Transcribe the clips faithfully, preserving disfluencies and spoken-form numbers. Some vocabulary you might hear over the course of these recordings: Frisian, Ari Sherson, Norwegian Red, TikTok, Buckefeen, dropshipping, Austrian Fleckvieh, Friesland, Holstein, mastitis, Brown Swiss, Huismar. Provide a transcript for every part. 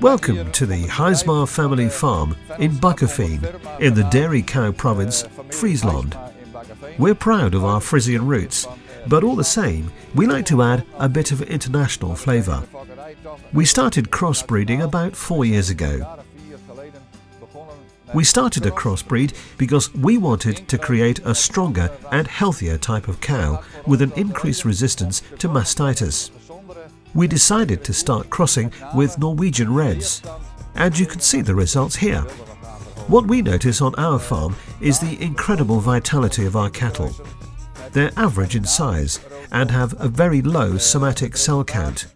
Welcome to the Huismar family farm in Buckefeen, in the dairy cow province, Friesland. We're proud of our Frisian roots, but all the same, we like to add a bit of international flavour. We started crossbreeding about four years ago. We started a crossbreed because we wanted to create a stronger and healthier type of cow with an increased resistance to mastitis. We decided to start crossing with Norwegian Reds, and you can see the results here. What we notice on our farm is the incredible vitality of our cattle. They're average in size and have a very low somatic cell count.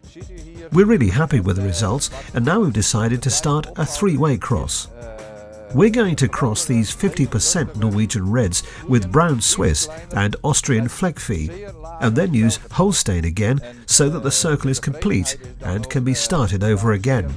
We're really happy with the results, and now we've decided to start a three-way cross. We're going to cross these fifty percent Norwegian Reds with Brown Swiss and Austrian Fleckvieh, and then use Holstein again so that the circle is complete and can be started over again.